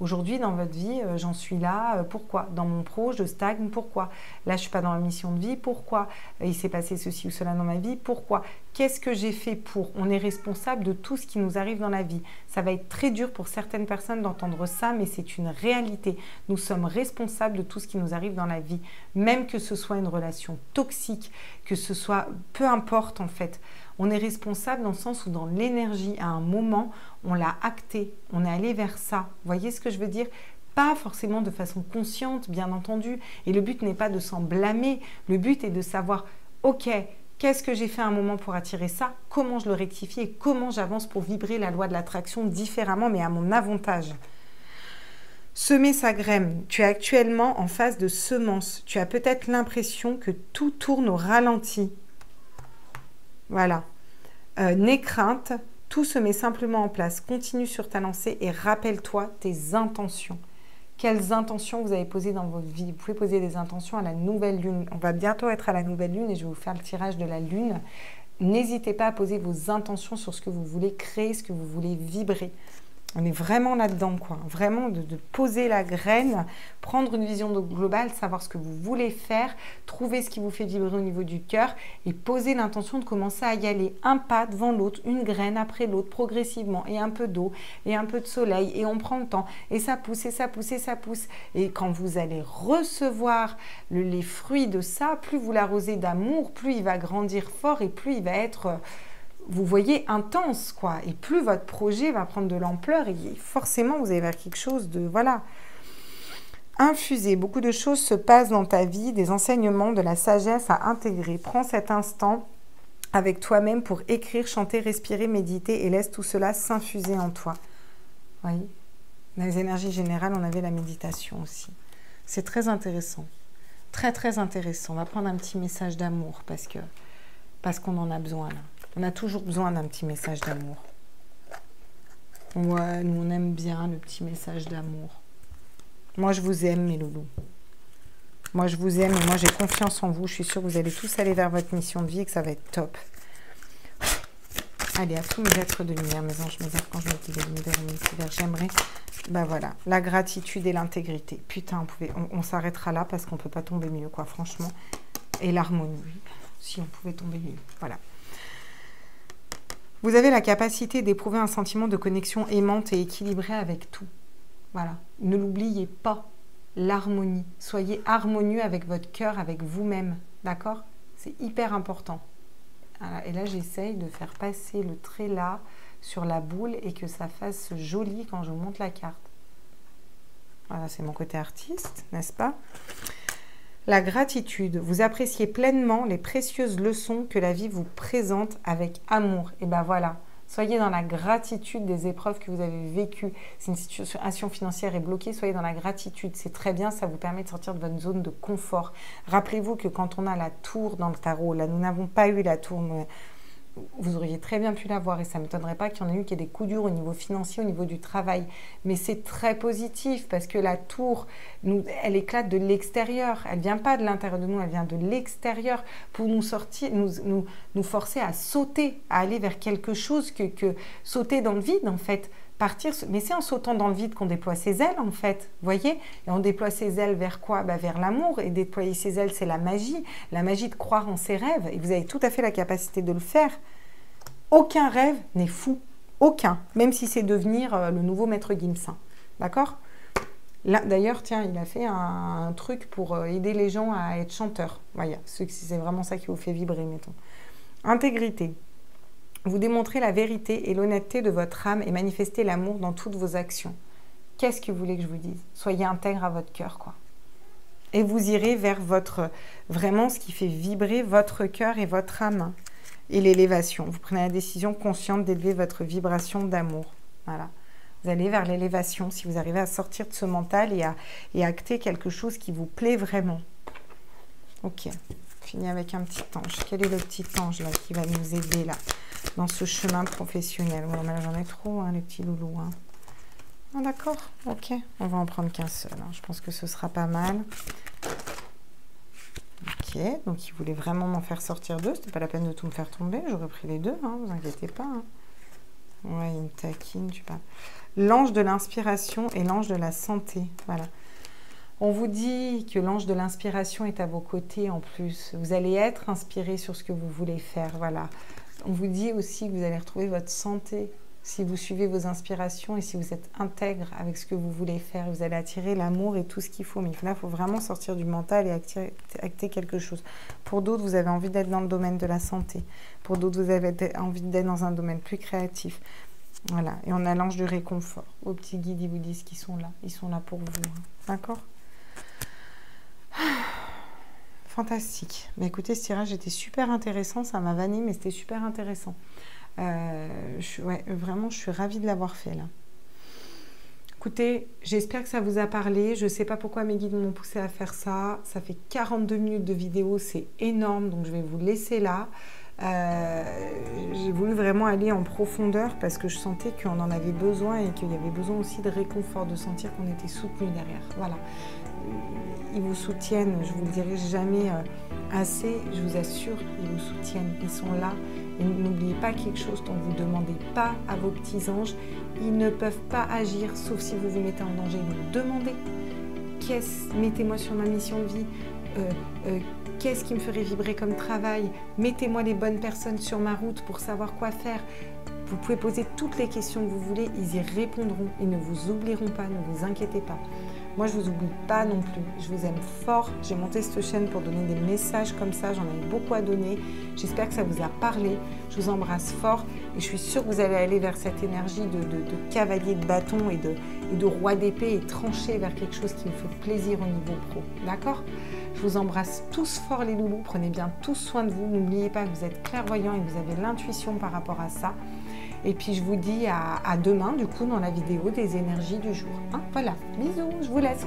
Aujourd'hui, dans votre vie, euh, j'en suis là, euh, pourquoi? Dans mon pro, je stagne, pourquoi? Là, je ne suis pas dans la mission de vie, pourquoi? euh, Il s'est passé ceci ou cela dans ma vie, pourquoi? Qu'est-ce que j'ai fait pour? On est responsable de tout ce qui nous arrive dans la vie. Ça va être très dur pour certaines personnes d'entendre ça, mais c'est une réalité. Nous sommes responsables de tout ce qui nous arrive dans la vie, même que ce soit une relation toxique, que ce soit, peu importe en fait. On est responsable dans le sens où dans l'énergie, à un moment, on l'a acté, on est allé vers ça. Vous voyez ce que je veux dire? Pas forcément de façon consciente, bien entendu. Et le but n'est pas de s'en blâmer. Le but est de savoir, ok, qu'est-ce que j'ai fait à un moment pour attirer ça? Comment je le rectifie et comment j'avance pour vibrer la loi de l'attraction différemment, mais à mon avantage? Semer sa graine. Tu es actuellement en phase de semence. Tu as peut-être l'impression que tout tourne au ralenti. Voilà. Euh, n'aie crainte, tout se met simplement en place. Continue sur ta lancée et rappelle-toi tes intentions. Quelles intentions vous avez posées dans votre vie? Vous pouvez poser des intentions à la nouvelle lune. On va bientôt être à la nouvelle lune et je vais vous faire le tirage de la lune. N'hésitez pas à poser vos intentions sur ce que vous voulez créer, ce que vous voulez vibrer. On est vraiment là-dedans, quoi. Vraiment de, de poser la graine, prendre une vision globale, savoir ce que vous voulez faire, trouver ce qui vous fait vibrer au niveau du cœur et poser l'intention de commencer à y aller un pas devant l'autre, une graine après l'autre, progressivement, et un peu d'eau, et un peu de soleil, et on prend le temps, et ça pousse, et ça pousse, et ça pousse. Et quand vous allez recevoir le, les fruits de ça, plus vous l'arrosez d'amour, plus il va grandir fort et plus il va être... vous voyez, intense, quoi. Et plus votre projet va prendre de l'ampleur, et forcément, vous allez vers quelque chose de... Voilà. Infusé. Beaucoup de choses se passent dans ta vie, des enseignements, de la sagesse à intégrer. Prends cet instant avec toi-même pour écrire, chanter, respirer, méditer et laisse tout cela s'infuser en toi. Vous voyez? Dans les énergies générales, on avait la méditation aussi. C'est très intéressant. Très, très intéressant. On va prendre un petit message d'amour parce que, parce qu'on en a besoin, là. On a toujours besoin d'un petit message d'amour. Ouais, nous, on aime bien le petit message d'amour. Moi, je vous aime, mes loulous. Moi, je vous aime et moi, j'ai confiance en vous. Je suis sûre que vous allez tous aller vers votre mission de vie et que ça va être top. Allez, à tous mes êtres de lumière, mes anges, mes archanges, mes guides, mes vers, mes vers, j'aimerais... Ben voilà, la gratitude et l'intégrité. Putain, on, pouvait, on, on s'arrêtera là parce qu'on ne peut pas tomber mieux, quoi, franchement. Et l'harmonie, si on pouvait tomber mieux. Voilà. Vous avez la capacité d'éprouver un sentiment de connexion aimante et équilibrée avec tout. Voilà. Ne l'oubliez pas, l'harmonie. Soyez harmonieux avec votre cœur, avec vous-même. D'accord? C'est hyper important. Voilà. Et là, j'essaye de faire passer le trait là sur la boule et que ça fasse joli quand je monte la carte. Voilà, c'est mon côté artiste, n'est-ce pas? La gratitude. Vous appréciez pleinement les précieuses leçons que la vie vous présente avec amour. Et ben voilà, soyez dans la gratitude des épreuves que vous avez vécues. Si une situation financière est bloquée, soyez dans la gratitude. C'est très bien, ça vous permet de sortir de votre zone de confort. Rappelez-vous que quand on a la tour dans le tarot, là nous n'avons pas eu la tour, mais vous auriez très bien pu l'avoir et ça ne m'étonnerait pas qu'il y en ait eu qui ait des coups durs au niveau financier, au niveau du travail. Mais c'est très positif parce que la tour, nous, elle éclate de l'extérieur. Elle ne vient pas de l'intérieur de nous, elle vient de l'extérieur pour nous, sortir, nous, nous, nous forcer à sauter, à aller vers quelque chose, que, que sauter dans le vide en fait. Partir, mais c'est en sautant dans le vide qu'on déploie ses ailes en fait, voyez. Et on déploie ses ailes vers quoi? Bah, vers l'amour. Et déployer ses ailes, c'est la magie, la magie de croire en ses rêves. Et vous avez tout à fait la capacité de le faire. Aucun rêve n'est fou, aucun, même si c'est devenir euh, le nouveau maître Gimsin, d'accord? Là, d'ailleurs, tiens, il a fait un, un truc pour euh, aider les gens à être chanteurs. Voilà, c'est vraiment ça qui vous fait vibrer, mettons. Intégrité. Vous démontrez la vérité et l'honnêteté de votre âme et manifestez l'amour dans toutes vos actions. Qu'est-ce que vous voulez que je vous dise? Soyez intègre à votre cœur, quoi. Et vous irez vers votre, vraiment ce qui fait vibrer votre cœur et votre âme. Et l'élévation. Vous prenez la décision consciente d'élever votre vibration d'amour. Voilà. Vous allez vers l'élévation si vous arrivez à sortir de ce mental et à et acter quelque chose qui vous plaît vraiment. Ok. Fini avec un petit ange. Quel est le petit ange là qui va nous aider là dans ce chemin professionnel? Ouais, j'en ai trop, hein, les petits loulous. Hein. Ah, d'accord, ok. On va en prendre qu'un seul. Hein. Je pense que ce sera pas mal. Ok, donc il voulait vraiment m'en faire sortir deux. C'était pas la peine de tout me faire tomber. J'aurais pris les deux, hein, vous inquiétez pas. Hein. Ouais, il me taquine, tu parles. L'ange de l'inspiration et l'ange de la santé. Voilà. On vous dit que l'ange de l'inspiration est à vos côtés en plus. Vous allez être inspiré sur ce que vous voulez faire. Voilà. On vous dit aussi que vous allez retrouver votre santé si vous suivez vos inspirations et si vous êtes intègre avec ce que vous voulez faire. Vous allez attirer l'amour et tout ce qu'il faut. Mais là, il faut vraiment sortir du mental et acter, acter quelque chose. Pour d'autres, vous avez envie d'être dans le domaine de la santé. Pour d'autres, vous avez envie d'être dans un domaine plus créatif. Voilà. Et on a l'ange de réconfort. Vos petits guides, ils vous disent qu'ils sont là. Ils sont là pour vous. Hein. D'accord ? Fantastique. Mais écoutez, ce tirage était super intéressant. Ça m'a vanné, mais c'était super intéressant. Euh, je, ouais, vraiment, je suis ravie de l'avoir fait là. Écoutez, j'espère que ça vous a parlé. Je ne sais pas pourquoi mes guides m'ont poussé à faire ça. Ça fait quarante-deux minutes de vidéo, c'est énorme. Donc, je vais vous laisser là. Euh, j'ai voulu vraiment aller en profondeur parce que je sentais qu'on en avait besoin et qu'il y avait besoin aussi de réconfort, de sentir qu'on était soutenu derrière. Voilà. Ils vous soutiennent, je vous le dirai jamais assez, je vous assure, ils vous soutiennent, ils sont là. Et n'oubliez pas quelque chose dont vous ne demandez pas à vos petits anges, ils ne peuvent pas agir sauf si vous vous mettez en danger. Donc demandez, qu'est-ce, mettez-moi sur ma mission de vie, euh, euh, qu'est-ce qui me ferait vibrer comme travail, mettez-moi les bonnes personnes sur ma route pour savoir quoi faire. Vous pouvez poser toutes les questions que vous voulez, ils y répondront, ils ne vous oublieront pas, ne vous inquiétez pas. Moi, je ne vous oublie pas non plus. Je vous aime fort. J'ai monté cette chaîne pour donner des messages comme ça. J'en ai beaucoup à donner. J'espère que ça vous a parlé. Je vous embrasse fort. Et je suis sûre que vous allez aller vers cette énergie de, de, de cavalier de bâton et de, et de roi d'épée et trancher vers quelque chose qui me fait plaisir au niveau pro. D'accord? Je vous embrasse tous fort, les loulous. Prenez bien tous soin de vous. N'oubliez pas que vous êtes clairvoyants et que vous avez l'intuition par rapport à ça. Et puis, je vous dis à, à demain, du coup, dans la vidéo des énergies du jour. Hein, voilà, bisous, je vous laisse.